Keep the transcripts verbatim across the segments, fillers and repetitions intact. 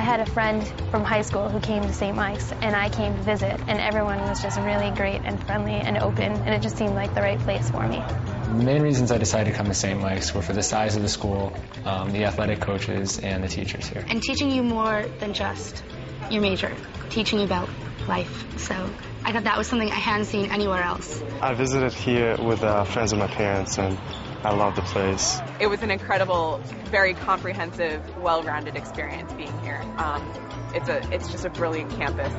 I had a friend from high school who came to Saint Mike's, and I came to visit, and everyone was just really great and friendly and open, and it just seemed like the right place for me. The main reasons I decided to come to Saint Mike's were for the size of the school, um, the athletic coaches, and the teachers here. And teaching you more than just your major, teaching you about life, so I thought that was something I hadn't seen anywhere else. I visited here with uh, friends of my parents, and I love the place. It was an incredible, very comprehensive, well-rounded experience being here. Um, it's a, it's just a brilliant campus.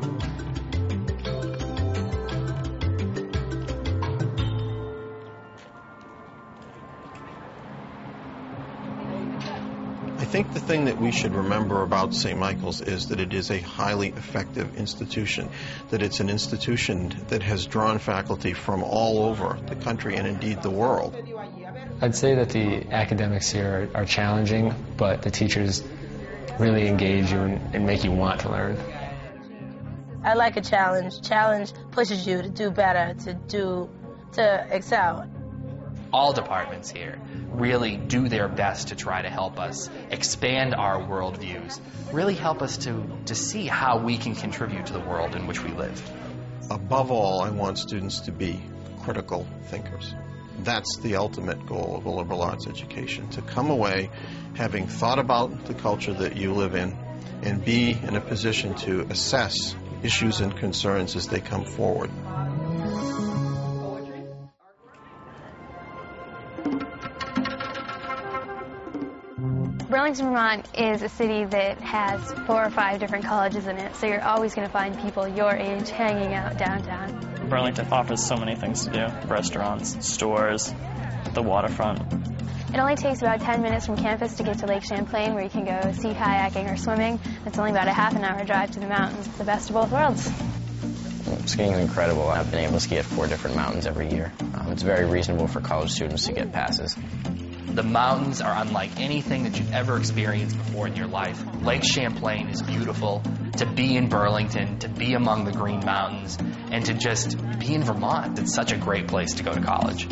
I think the thing that we should remember about Saint Mike's is that it is a highly effective institution, that it's an institution that has drawn faculty from all over the country and indeed the world. I'd say that the academics here are, are challenging, but the teachers really engage you and, and make you want to learn. I like a challenge. Challenge pushes you to do better, to do, to excel. All departments here really do their best to try to help us expand our worldviews, really help us to, to see how we can contribute to the world in which we live. Above all, I want students to be critical thinkers. That's the ultimate goal of a liberal arts education, to come away having thought about the culture that you live in and be in a position to assess issues and concerns as they come forward. Burlington, Vermont is a city that has four or five different colleges in it, so you're always going to find people your age hanging out downtown. Burlington offers so many things to do. Restaurants, stores, the waterfront. It only takes about ten minutes from campus to get to Lake Champlain, where you can go sea kayaking or swimming. It's only about a half an hour drive to the mountains. It's the best of both worlds. Skiing is incredible. I've been able to ski at four different mountains every year. Um, it's very reasonable for college students to get passes. The mountains are unlike anything that you've ever experienced before in your life. Lake Champlain is beautiful. To be in Burlington, to be among the Green Mountains, and to just be in Vermont, it's such a great place to go to college.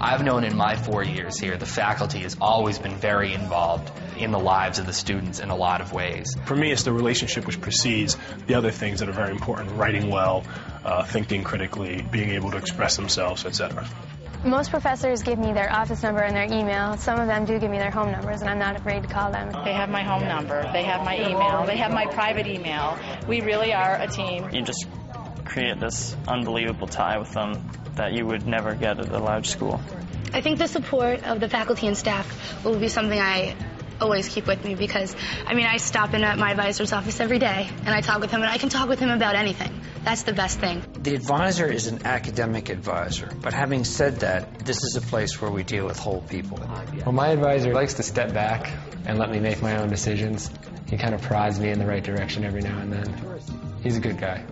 I've known in my four years here, the faculty has always been very involved in the lives of the students in a lot of ways. For me, it's the relationship which precedes the other things that are very important: writing well, uh, thinking critically, being able to express themselves, et cetera. Most professors give me their office number and their email. Some of them do give me their home numbers, and I'm not afraid to call them. They have my home number, they have my email, they have my private email. We really are a team. You just create this unbelievable tie with them that you would never get at a large school. I think the support of the faculty and staff will be something I always keep with me, because, I mean, I stop in at my advisor's office every day, and I talk with him, and I can talk with him about anything. That's the best thing. The advisor is an academic advisor, but having said that, this is a place where we deal with whole people. Well, my advisor likes to step back and let me make my own decisions. He kind of prods me in the right direction every now and then. He's a good guy.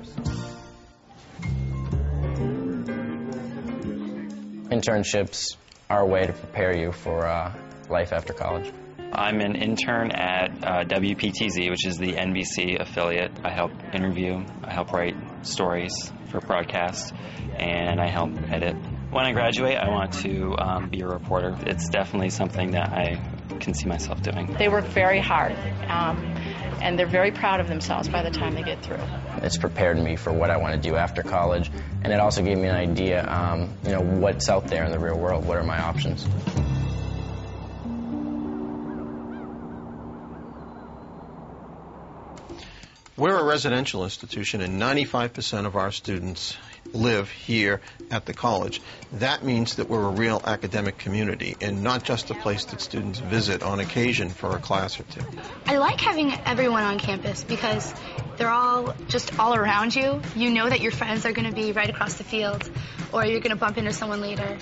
Internships are a way to prepare you for uh, life after college. I'm an intern at uh, W P T Z, which is the N B C affiliate. I help interview, I help write stories for broadcast, and I help edit. When I graduate, I want to um, be a reporter. It's definitely something that I can see myself doing. They work very hard, um, and they're very proud of themselves by the time they get through. It's prepared me for what I want to do after college, and it also gave me an idea, um, you know, what's out there in the real world, what are my options. We're a residential institution, and ninety-five percent of our students live here at the college. That means that we're a real academic community and not just a place that students visit on occasion for a class or two. I like having everyone on campus because they're all just all around you. You know that your friends are going to be right across the field, or you're going to bump into someone later.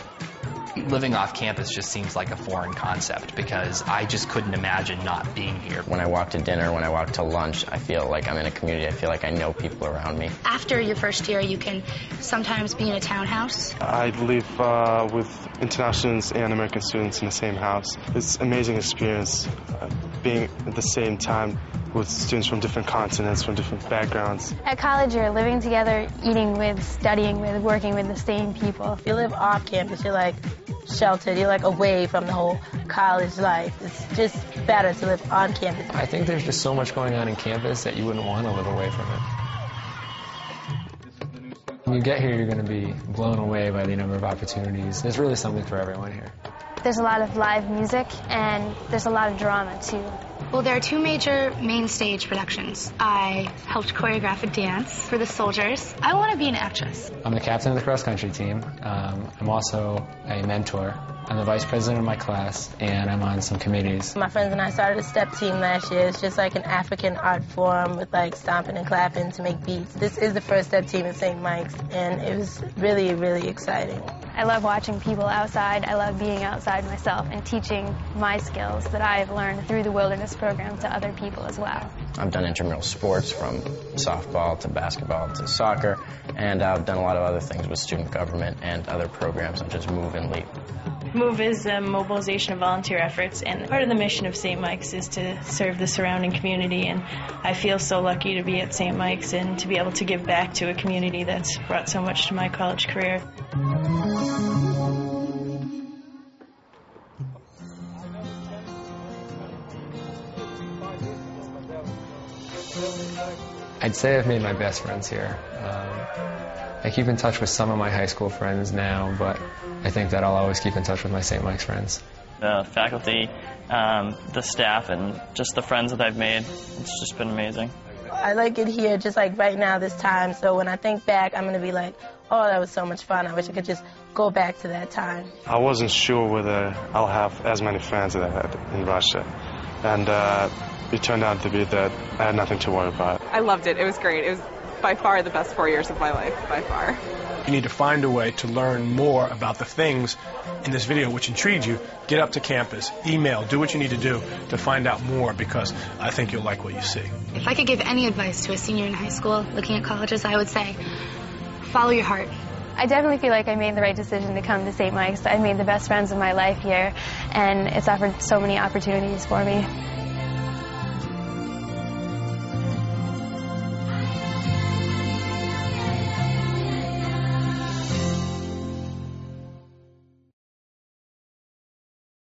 Living off campus just seems like a foreign concept, because I just couldn't imagine not being here. When I walk to dinner, when I walk to lunch, I feel like I'm in a community. I feel like I know people around me. After your first year, you can sometimes be in a townhouse. I live uh, with international and American students in the same house. It's an amazing experience uh, being at the same time with students from different continents, from different backgrounds. At college, you're living together, eating with, studying with, working with the same people. If you live off campus, you're like, sheltered. You're like away from the whole college life. It's just better to live on campus. I think there's just so much going on in campus that you wouldn't want to live away from it. When you get here, you're going to be blown away by the number of opportunities. There's really something for everyone here. There's a lot of live music, and there's a lot of drama, too. Well, there are two major main stage productions. I helped choreograph a dance for the soldiers. I want to be an actress. I'm the captain of the cross-country team. Um, I'm also a mentor. I'm the vice president of my class, and I'm on some committees. My friends and I started a step team last year. It's just like an African art form with like stomping and clapping to make beats. This is the first step team at Saint Mike's, and it was really, really exciting. I love watching people outside. I love being outside myself and teaching my skills that I've learned through the wilderness program to other people as well. I've done intramural sports from softball to basketball to soccer, and I've done a lot of other things with student government and other programs such as MOVE and LEAP. MOVE is a mobilization of volunteer efforts, and part of the mission of Saint Mike's is to serve the surrounding community, and I feel so lucky to be at Saint Mike's and to be able to give back to a community that's brought so much to my college career. I'd say I've made my best friends here. Um, I keep in touch with some of my high school friends now, but I think that I'll always keep in touch with my Saint Mike's friends. The faculty, um, the staff, and just the friends that I've made, it's just been amazing. I like it here just like right now this time, so when I think back, I'm going to be like, oh, that was so much fun. I wish I could just go back to that time. I wasn't sure whether I'll have as many friends as I had in Russia, and uh, it turned out to be that I had nothing to worry about. I loved it. It was great. It was by far the best four years of my life, by far. You need to find a way to learn more about the things in this video which intrigued you. Get up to campus, email, do what you need to do to find out more, because I think you'll like what you see. If I could give any advice to a senior in high school looking at colleges, I would say, follow your heart. I definitely feel like I made the right decision to come to Saint Mike's. I made the best friends of my life here, and it's offered so many opportunities for me.